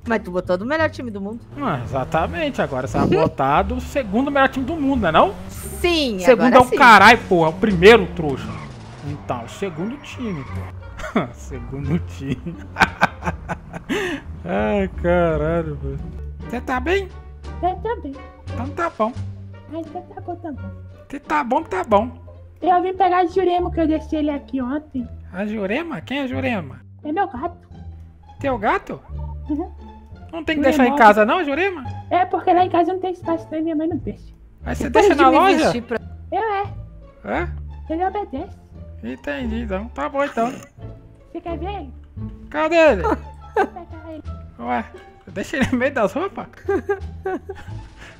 Mas tu botou do melhor time do mundo. Exatamente, agora você vai botar do segundo melhor time do mundo, não é não? Sim, segundo agora é sim. Caralho, porra, o primeiro, trouxa. Então, o segundo time, pô. Segundo time. Ai, caralho, velho. Você tá bem? Eu tô bem. Então tá bom. Ai, então tá bom, tá bom. Você tá bom. Eu vim pegar a Jurema, que eu deixei ele aqui ontem. A Jurema? Quem é a Jurema? É meu gato. Teu gato? Não tem que deixar em casa não, Jurema? É, porque lá em casa não tem espaço, daí minha mãe não deixa. Mas você deixa na loja? É? Ele obedece. Entendi, então. Tá bom, então. Você quer ver ele? Cadê ele? Ué, deixa ele no meio das roupas?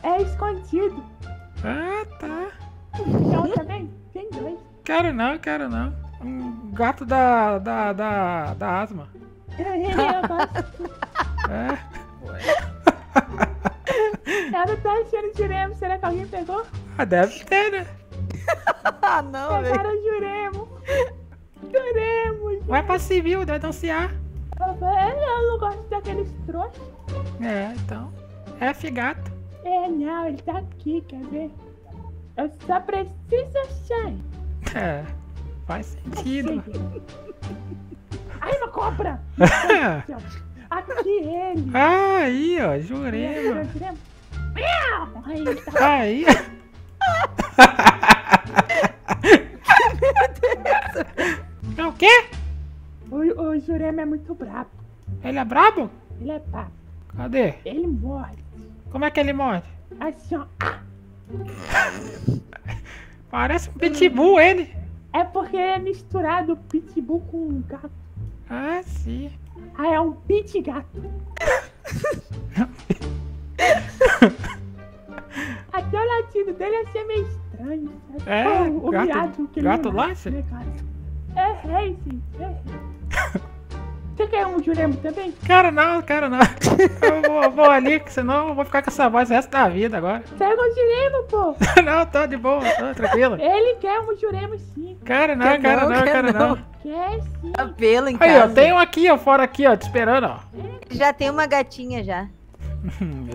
É escondido. Ah, tá. Então também? Tem 2. Quero não. Um gato da asma. Ela tá achando o Jurema, será que alguém pegou? Ah, deve ter, né? Ah, não, velho. Pegaram o Jurema. Vai pra civil, deve denunciar. Eu não gosto daqueles trouxas. É, então. É figato. É, não, ele tá aqui, quer ver? Eu só preciso achar. É, faz sentido. Ai, uma cobra! Aqui ele! Aí, ó, Jurema! Aí! É o quê? O Jurema é muito brabo. Ele é brabo? Ele é brabo. Cadê? Ele morde. Como é que ele morde? Assim, ó. Parece um pitbull, ele. É porque ele é misturado pitbull com um gato. Ah, sim. Ah, é um pit gato. Até o latido dele ia ser meio estranho, sabe? É, o gato, que ele gato lá, é, sim. É rei, sim. É rei. Você quer um jurema também? Cara, não, cara, não. Eu vou ali, senão eu vou ficar com essa voz o resto da vida agora. Você é um jurema, pô. Não, tô de boa, tô tranquilo. Ele quer um jurema sim. Cara, não, cara, não, cara, não. Quer sim. Cabelo em casa. Aí, ó, tem um aqui, ó, fora aqui, ó, te esperando, ó. Já tem uma gatinha, já.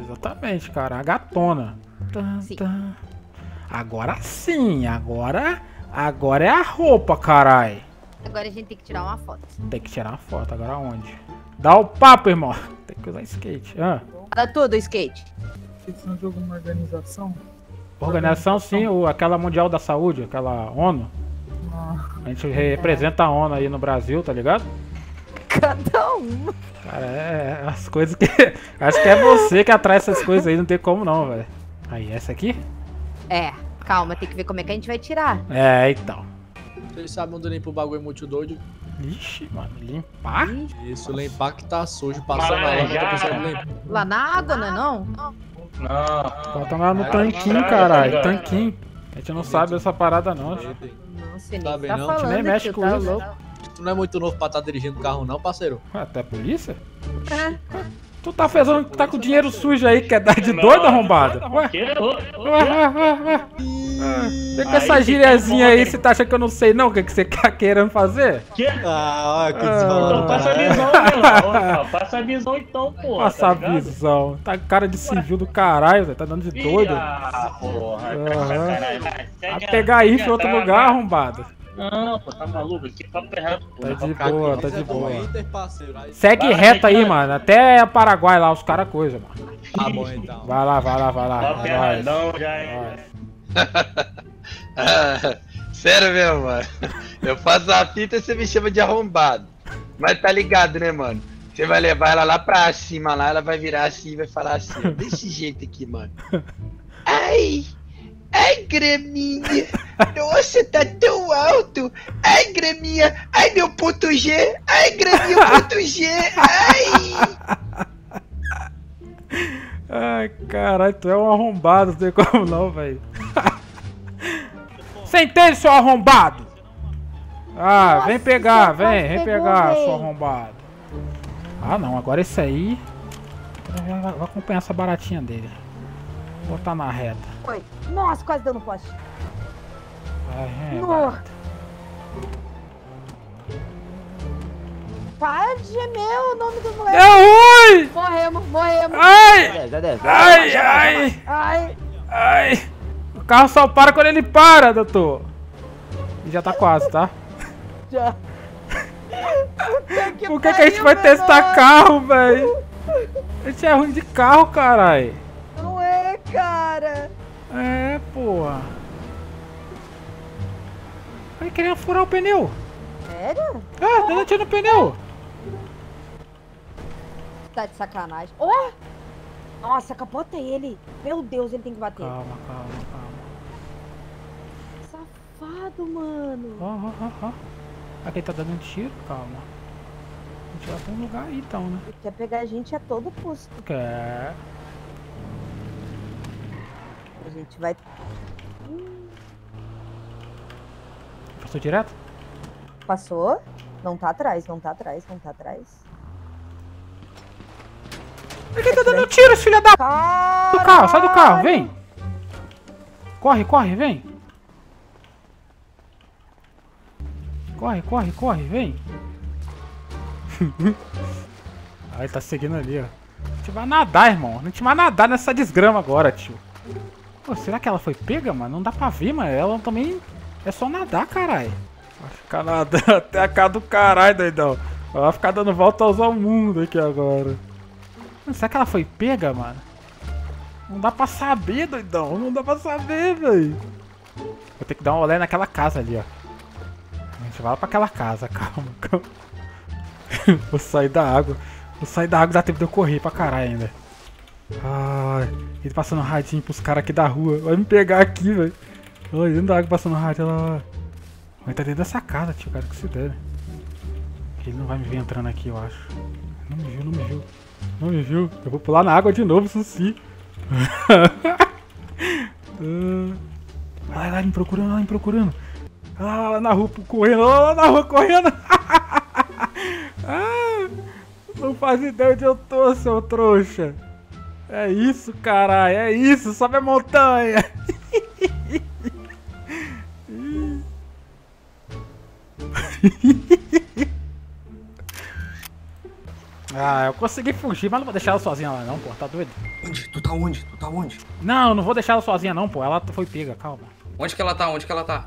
Exatamente, cara, a gatona. Sim. Agora sim, agora é a roupa, carai. Agora a gente tem que tirar uma foto. Tem que tirar uma foto, agora onde? Dá o papo, irmão. Tem que usar skate. Ah. Dá tudo, skate. Precisa de alguma organização? Organização sim, aquela Mundial da Saúde, aquela ONU. Ah. A gente representa a ONU aí no Brasil, tá ligado? Cada um. Cara, é as coisas que... Acho que é você que atrai essas coisas aí, não tem como não, velho. Aí, essa aqui? É, calma, tem que ver como é que a gente vai tirar. É, então. Vocês sabem onde limpa o bagulho muito doido? Ixi, mano, limpar? Isso, limpar que tá sujo, passar na água, tá pensando limpar. Lá na água, não é não? Não. Bota lá no tanquinho, caralho, tanquinho. A gente não sabe essa parada não. Não sei nem o que tá falando, a gente nem mexe com isso. Tu não é muito novo pra estar dirigindo carro não, parceiro? Até a polícia? É. Tu tá fazendo que tá com dinheiro sujo aí, quer dar de doido, arrombado? Ué? Vem com essa gíriazinha aí, você tá achando que eu não sei não o que você tá querendo fazer? Que? Ah, olha que desvalor. Então passa a visão, meu. Passa a visão então, porra. Passa a visão. Tá com cara de civil do caralho, velho. Tá dando de doido. Ah, porra. Vai pegar aí em outro lugar, arrombado. Não, pô, tá maluco, aqui é papo reto. Tá de boa, tá de boa. Segue reto aí, mano, até Paraguai lá, os caras coisa, mano. Tá bom, então. Vai lá, vai lá, vai lá. Ferradão já, hein. Sério mesmo, mano. Eu faço a fita e você me chama de arrombado. Mas tá ligado, né, mano? Você vai levar ela lá pra cima, lá, ela vai virar assim e vai falar assim, desse jeito aqui, mano. Ai! Ai, graminha, nossa, tá tão alto. Ai, graminha, ai, meu ponto G. Ai, graminha, ponto G. Ai. Ai, caralho, tu é um arrombado, não tem como não, velho. Você entende, seu arrombado? Ah, nossa, vem pegar, seu arrombado. Ah, não, agora esse aí. Vou acompanhar essa baratinha dele. Vou botar na reta. Oi. Nossa, quase dando poste. Nossa. Para de gemer o nome do moleque. É ruim. Morremos, morremos. Ai. Ai, ai. Ai. Ai. O carro só para quando ele para, doutor. E já tá quase, tá? Já. Por que a gente vai testar carro, velho? A gente é ruim de carro, caralho. Cara! É, porra! Vai querendo furar o pneu! Sério? Ah, dando tiro no pneu! Tá de sacanagem! Oh! Nossa, capota ele! Meu Deus, ele tem que bater! Calma, calma, calma! Safado, mano! Ó, ó, ó! Aqui tá dando um tiro, calma! A gente vai pra um lugar aí então, né? Ele quer pegar a gente a todo custo! Quer! A gente vai... Passou direto? Passou. Não tá atrás, não tá atrás, não tá atrás. Por que tá dando tiro, filha da... Caralho. Do carro, sai do carro, vem. Corre, corre, vem. Corre, corre, corre, vem. Aí tá seguindo ali, ó. A gente vai nadar, irmão. A gente vai nadar nessa desgrama agora, tio. Pô, será que ela foi pega, mano? Não dá pra ver, mano. Ela também... É só nadar, caralho. Vai ficar nadando até a cara do caralho, doidão. Ela vai ficar dando voltas ao mundo aqui agora. Mano, será que ela foi pega, mano? Não dá pra saber, doidão. Não dá pra saber, velho. Vou ter que dar uma olhada naquela casa ali, ó. A gente vai lá pra aquela casa. Calma, calma. Vou sair da água. Vou sair da água, dá tempo de eu correr pra caralho ainda. Ai, ele passando radinho pros caras aqui da rua. Vai me pegar aqui, velho. Olha, dentro da água passando rádio, ela... Vai tá dentro dessa casa, tio, cara, que se der. Ele não vai me ver entrando aqui, eu acho. Não me viu, não me viu. Não me viu. Eu vou pular na água de novo, isso sim. Vai lá, me procurando, lá, me procurando. Ah, lá na rua, correndo, lá na rua, correndo. Ah, Não faz ideia onde eu tô, seu trouxa. É isso, caralho. É isso. Sobe a montanha. Ah, eu consegui fugir, mas não vou deixar ela sozinha lá não, pô. Tá doido? Onde? Tu tá onde? Tu tá onde? Não, eu não vou deixar ela sozinha não, pô. Ela foi pega, calma. Onde que ela tá? Onde que ela tá?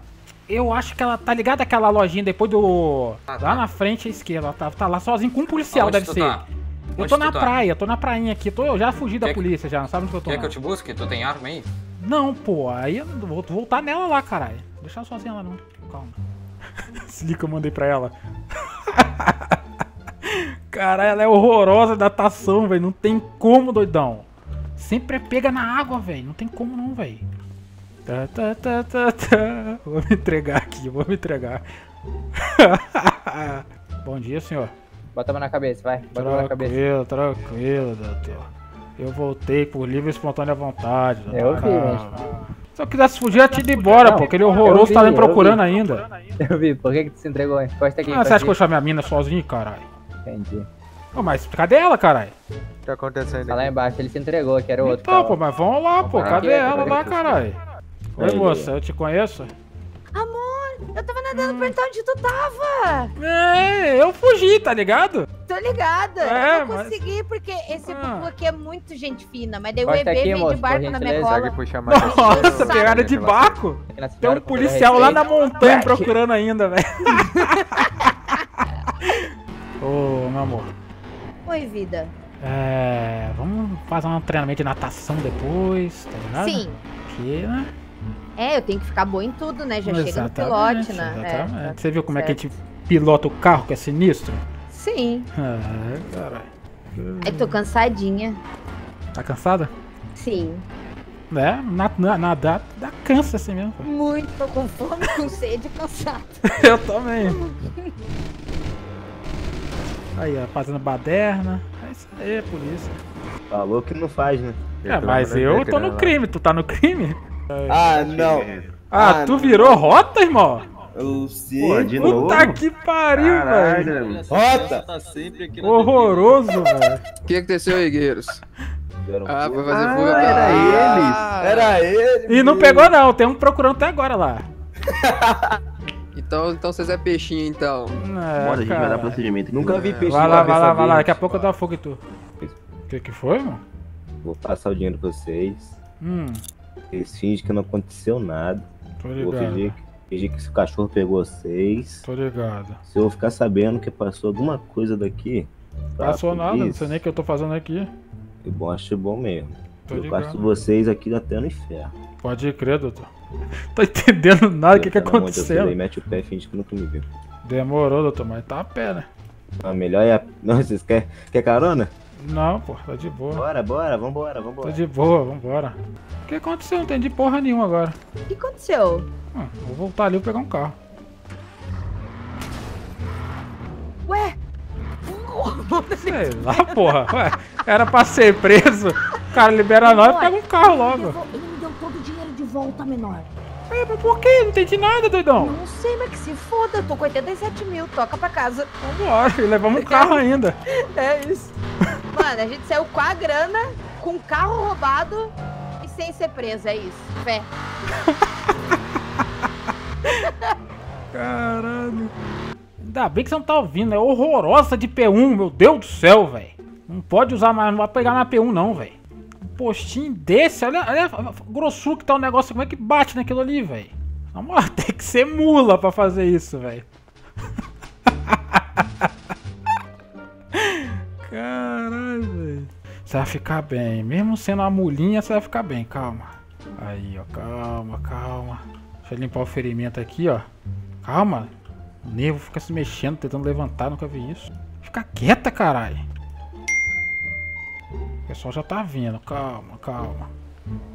Eu acho que ela tá ligada àquela lojinha depois do... Ah, tá. Lá na frente à esquerda. Ela tá lá sozinha com um policial, deve ser. Tá? Eu tô na praia, tô na prainha aqui. Eu já fugi da polícia, já. Não sabe onde eu tô. Quer que eu te busque? Tu tem arma aí? Não, pô. Aí eu vou voltar nela lá, caralho. Vou deixar ela sozinha lá não. Calma. Se liga que eu mandei pra ela. Caralho, ela é horrorosa da natação, velho. Não tem como, doidão. Sempre é pega na água, velho. Não tem como não, velho. Tá. Vou me entregar aqui, vou me entregar. Bom dia, senhor. Bota a mão na cabeça, vai. Bota a mão na cabeça. Tranquilo, doutor. Eu voltei por livre e espontânea vontade. Eu vi mesmo. Se eu quisesse fugir, eu tinha ido embora, pô. Aquele horroroso tá me procurando ainda. Eu vi, por que tu se entregou aí? Encosta aqui. Ah, você acha que eu chamei a mina sozinho, caralho? Entendi. Oh, mas cadê ela, caralho? O que aconteceu aí? Tá lá embaixo, ele se entregou, que era o outro. Então, pô, mas vamos lá, pô. Cadê ela lá, caralho? Oi, moça, eu te conheço? Amor, eu tava nadando por então onde tu tava. É, eu fugi, tá ligado? Tô ligada. É, eu não consegui, porque esse pupu aqui é muito gente fina, mas daí o EB veio de barco na minha cola. Nossa, pegada de barco? Tem um policial lá na montanha procurando ainda, velho. Ô, meu amor. Oi, vida. É... Vamos fazer um treinamento de natação depois, tá ligado? Sim. Porque, né? É, eu tenho que ficar boa em tudo, né? Já chega no pilote, né? Exatamente. É, você viu como é que a gente pilota o carro que é sinistro? Sim. É, caralho. Eu tô cansadinha. Tá cansada? Sim. É, nadar dá cansa assim mesmo. Muito, tô com fome, com sede e cansado. Eu também. Aí, ó, fazendo baderna. É isso aí, polícia. Falou que não faz, né? É, mas eu tô no crime. Tu tá no crime? Ah, não. Ah, tu virou rota, irmão? Eu sei. Pô, de novo? Puta que pariu, velho. Rota! Horroroso, velho. O que aconteceu aí, guerreiros? Ah, foi fazer fuga pra... Era ele. E não pegou, não. Tem um procurando até agora lá. Então vocês é peixinho, então. É, bora, a gente vai dar procedimento. Nunca vi peixe. Vai lá. Daqui a pouco eu dou fogo em tu. O que foi, mano? Vou passar o dinheiro pra vocês. Eles fingem que não aconteceu nada. Tô ligado. Vou fingir que esse cachorro pegou vocês. Tô ligado. Se eu ficar sabendo que passou alguma coisa daqui... Passou nada, não sei nem o que eu tô fazendo aqui. Que bom, achei bom mesmo. Eu passo vocês aqui até no inferno. Pode crer, doutor. Tô entendendo nada, o que aconteceu? Ele mete o pé e finge que nunca me viu. Demorou, doutor, mas tá a pé, né? Ah, melhor é a... Não, vocês quer carona? Não, pô, tá de boa. Bora, vambora. Tô de boa, vambora. O que aconteceu? Não entendi porra nenhuma agora. O que aconteceu? Vou voltar ali e pegar um carro. Ué? Sei lá, porra. Ué, era pra ser preso. O cara libera nós e pega um carro logo. Ele me deu todo o dinheiro de volta, menor. É, mas por quê? Não entendi nada, doidão. Não sei, mas que se foda. Eu tô com 87 mil. Toca pra casa. Vambora. E levamos um carro ainda. É isso. Mano, a gente saiu com a grana, com o carro roubado e sem ser preso. É isso. Fé. Caralho. Ainda bem que você não tá ouvindo, é horrorosa de P1, meu Deus do céu, velho. Não pode usar mais, não vai pegar na P1 não, velho. Um postinho desse, olha a grossura que tá o negócio, como é que bate naquilo ali, velho? Na moral, tem que ser mula pra fazer isso, velho. Caralho, velho. Você vai ficar bem, mesmo sendo uma mulinha, você vai ficar bem, calma. Aí, ó, calma. Deixa eu limpar o ferimento aqui, ó. Calma. O nervo fica se mexendo, tentando levantar, nunca vi isso. Fica quieta, caralho. O pessoal já tá vindo, calma.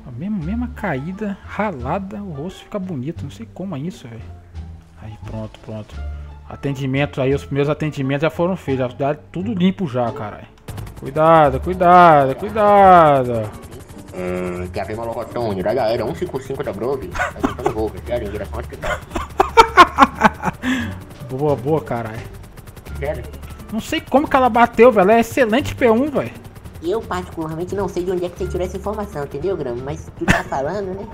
A mesma caída, ralada, o rosto fica bonito, não sei como é isso, velho. Aí, pronto. Atendimento aí, os primeiros atendimentos já foram feitos, já tudo limpo já, caralho. Cuidado. Que havia uma locotão, já era 155 da Brove. Tá tentando voo, velho, em direção ao hospital. Boa, caralho. Sério? Não sei como que ela bateu, velho. Ela é excelente P1, velho. Eu particularmente não sei de onde é que você tirou essa informação, entendeu, Grama? Mas tu tá falando, né?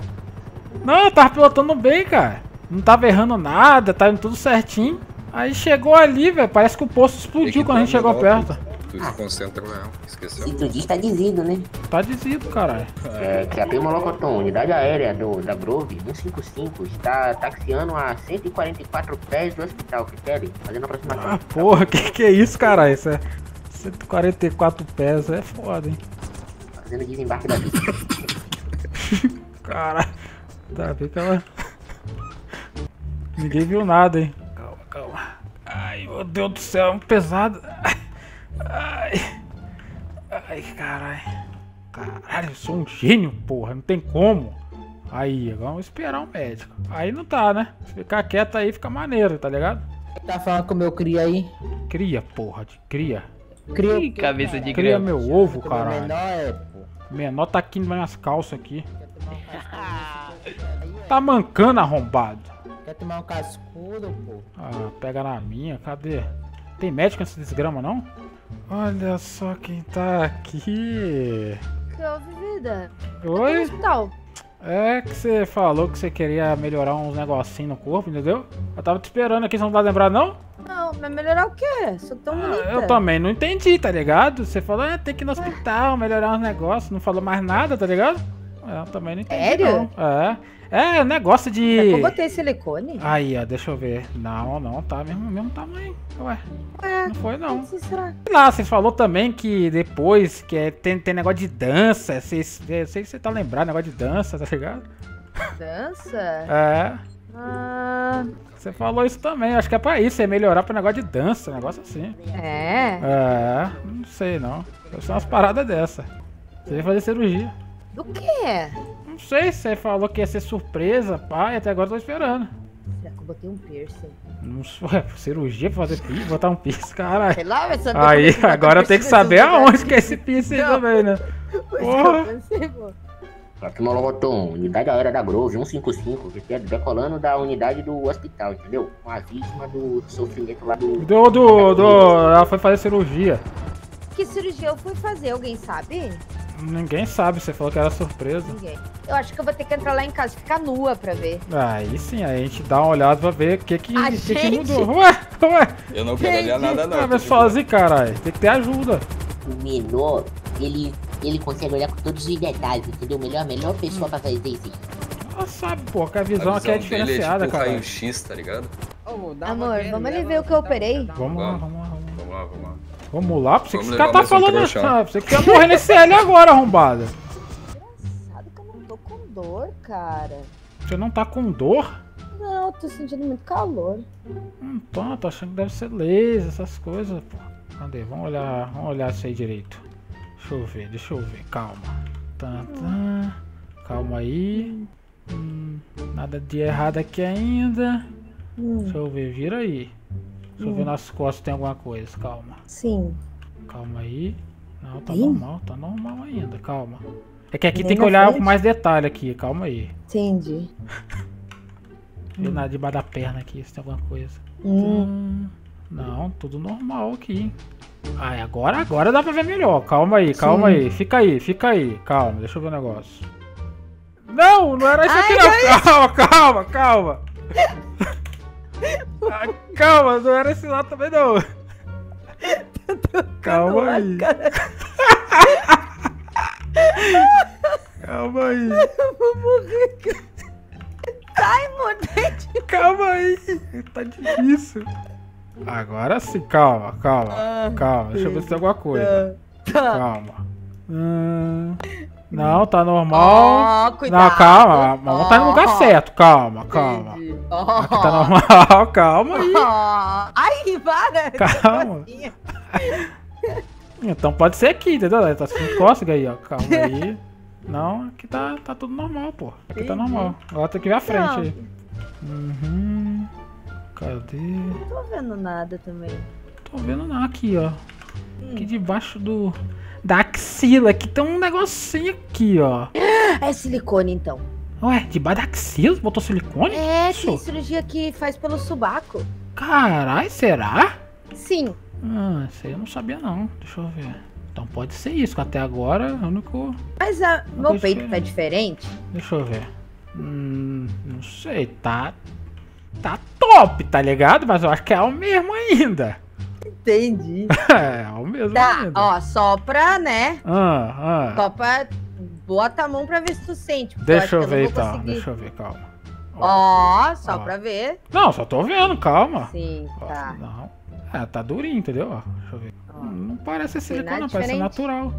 Não, eu tava pilotando bem, cara. Não tava errando nada, tava indo tudo certinho. Aí chegou ali, velho. Parece que o posto explodiu quando a gente chegou perto. Tu te concentrou, não. Esqueceu. E tu diz tá dizido, né? Tá dizido, caralho. É, KP Molocotão, unidade aérea da Grove 155, está taxiando a 144 pés do hospital, que querem? Fazendo aproximação. Ah, porra, que é isso, caralho? Isso é 144 pés, é foda, hein? Fazendo desembarque da vida. Caralho. Tá, fica lá. Ninguém viu nada, hein? Calma, calma. Ai, meu Deus do céu, é um pesado. Ai, ai, caralho. Caralho, eu sou um gênio, porra. Não tem como. Aí, agora vamos esperar um médico. Aí não tá, né? Ficar quieto aí fica maneiro, tá ligado? Tá falando com o meu cria aí? Cria, porra, de cria. Cria, ih, cabeça de cria. Cria meu ovo, caralho. Menor, menor tá aqui nas minhas calças aqui. Tá mancando, arrombado. Quer tomar um cascudo, pô? Ah, pega na minha, cadê? Tem médico nessa desgrama, não? Olha só quem tá aqui. Que houve, vida? Oi? Hospital. É que você falou que você queria melhorar uns negocinhos no corpo, entendeu? Eu tava te esperando aqui, você não vai lembrar, não? Não, mas melhorar o quê? Sou tão bonita. Eu também não entendi, tá ligado? Você falou, tem que ir no hospital, melhorar uns negócios. Não falou mais nada, tá ligado? Eu também não entendi. Sério? Não. É. É, negócio de... Eu botei silicone. Aí, ó, deixa eu ver. Não, não, tá mesmo tamanho. Ué, não foi não. Lá, você falou também que depois que tem negócio de dança. Eu sei que você tá lembrado, negócio de dança, tá ligado? Dança? É. Ah... Você falou isso também, acho que é pra isso, é melhorar pro negócio de dança, negócio assim. É? É, não sei não. Deve ser umas paradas dessa. Você vai fazer cirurgia. Do quê? Não sei, você falou que ia ser surpresa, pai, até agora eu tô esperando. Será que eu botei um piercing? Não sei, cirurgia pra fazer piercing, botar um piercing, caralho. Sei lá, vai saber. Aí, agora eu tenho que saber aonde que é esse piercing aí também, né? Porra. Aqui o Molocotão, unidade aérea da Grove 155, que é decolando da unidade do hospital, entendeu? Com a vítima do sofrimento lá do... Ela foi fazer cirurgia. Que cirurgia eu fui fazer, alguém sabe? Ninguém sabe, você falou que era surpresa. Ninguém. Eu acho que eu vou ter que entrar lá em casa e ficar nua pra ver. Aí sim, aí a gente dá uma olhada pra ver o que mudou. Ué. Eu não quero olhar nada não. Mas sozinho, caralho. Tem que ter ajuda. O menor, ele consegue olhar com todos os detalhes, entendeu? A melhor pessoa pra fazer isso. Ela sabe, pô, que a visão aqui é diferenciada, cara. É tipo raio-x, tá ligado? Amor, vamos ali ver o que eu operei? Vamos lá. Vamos lá, pra você que esse cara tá falando assim, você quer morrer nesse L agora, arrombada. Engraçado que eu não tô com dor, cara. Você não tá com dor? Não, eu tô sentindo muito calor. Então, tô achando que deve ser laser, essas coisas, pô. Cadê? Vamos olhar isso aí direito. Deixa eu ver, calma. Calma aí. Nada de errado aqui ainda. Deixa eu ver, vira aí. Deixa eu ver nas costas se tem alguma coisa, calma. Sim. Calma aí. Não, tá normal ainda, calma. É que aqui tem que olhar com mais detalhe aqui, calma aí. Entendi. Vê nada debaixo da perna aqui, se tem alguma coisa. Não, tudo normal aqui. Ai, agora dá pra ver melhor, calma aí. Fica aí, calma, deixa eu ver o negócio. Não era isso aqui não, calma. Calma, não era esse lado também não. Calma aí. Calma aí. Eu vou morrer, cara. Sai, moleque. Calma aí. Tá difícil. Agora sim, calma. Deixa eu ver se tem alguma coisa. Calma. Não, tá normal. Cuidado. Não, calma, vamos tá no lugar certo. Calma. Aqui tá normal, calma aí. Ai, para. Calma. Então pode ser aqui, entendeu? Tá sentindo cócega aí, ó. Calma aí. Não, aqui tá tudo normal, pô. Aqui tá normal. Agora tem que ver a frente aí. Cadê? Não tô vendo nada também. Tô vendo nada aqui, ó. Aqui debaixo da axila, que tem um negocinho aqui, ó. É silicone, então. Ué, debaixo da axila? Botou silicone? É, tem cirurgia que faz pelo subaco. Caralho, será? Sim. Ah, isso aí eu não sabia não. Deixa eu ver. Então pode ser isso, que até agora é o único... Mas meu peito tá diferente? Deixa eu ver. Não sei, tá top, tá ligado? Mas eu acho que é o mesmo ainda. Entendi. É o mesmo ainda. Tá, ó, sopra, né? Sopra, bota a mão pra ver se tu sente. Deixa eu ver então, deixa eu ver, calma. Ó, só pra ver. Não, só tô vendo, calma. Sim, tá. Não. É, tá durinho, entendeu? Ó, deixa eu ver. Ó, não parece silicone, não, parece natural.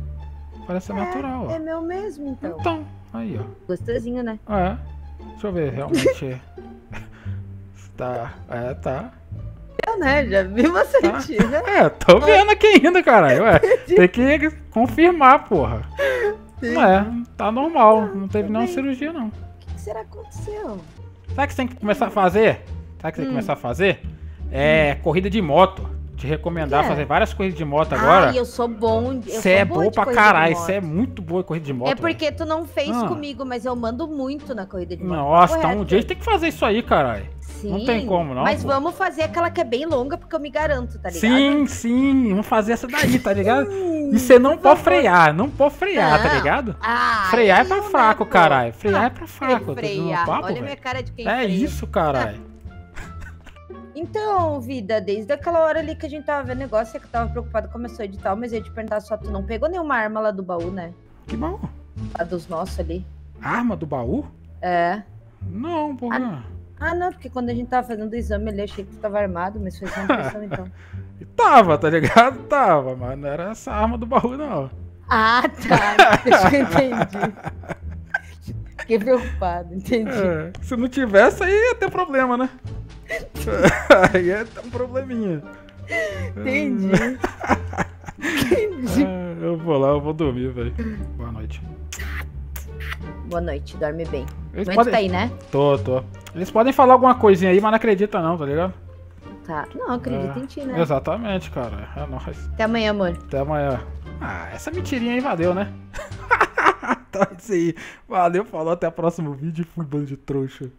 Parece natural, ó. É meu mesmo, então. Então, aí, ó. Gostosinho, né? É. Deixa eu ver, realmente. Tá, é, tá. Eu, né? Já vi uma sentida. Tá. É, tô vendo aqui ainda, caralho. Ué, tem que confirmar, porra. Sim. Não é, tá normal. Não teve nenhuma cirurgia, não. O que será que aconteceu? Sabe o que você tem que começar a fazer? Sabe o que você tem que começar a fazer? É corrida de moto. Te recomendar fazer várias corridas de moto agora. Ai, eu sou bom. Você é boa pra caralho. Você é muito boa em corrida de moto. É porque tu não fez comigo, mas eu mando muito na corrida de moto. Nossa, então um dia a gente tem que fazer isso aí, caralho. Sim, não tem como, não. Mas pô, vamos fazer aquela que é bem longa, porque eu me garanto, tá ligado? Sim, sim. Vamos fazer essa daí, tá ligado? E você não pode frear, não pode frear, tá ligado? Ah, frear é pra fraco, caralho. Frear é pra fraco. Olha a minha cara de quem freia. É isso, caralho. Então, vida, desde aquela hora ali que a gente tava vendo o negócio, que eu tava preocupado, começou a editar, mas eu ia te perguntar só, tu não pegou nenhuma arma lá do baú, né? Que baú? A dos nossos ali. Arma do baú? É. Não, porra. Ah, não, porque quando a gente tava fazendo o exame ali, eu achei que tu tava armado, mas foi só uma impressão, então. Tava, tá ligado? Tava, mas não era essa arma do baú, não. Ah, tá. Deixa eu entendi. Fiquei preocupado, entendi. É, se não tivesse, aí ia ter problema, né? Aí é um probleminha. Entendi. Entendi. Ah, eu vou lá, eu vou dormir, velho. Boa noite. Boa noite, dorme bem. Eles podem... tá aí, né? Tô. Eles podem falar alguma coisinha aí, mas não acredita não, tá ligado? Tá. Não, acredita em ti, né? Exatamente, cara. É nóis. Até amanhã, amor. Até amanhã. Ah, essa mentirinha aí valeu, né? Então é isso aí. Valeu, falou, até o próximo vídeo. Fui, bando de trouxa.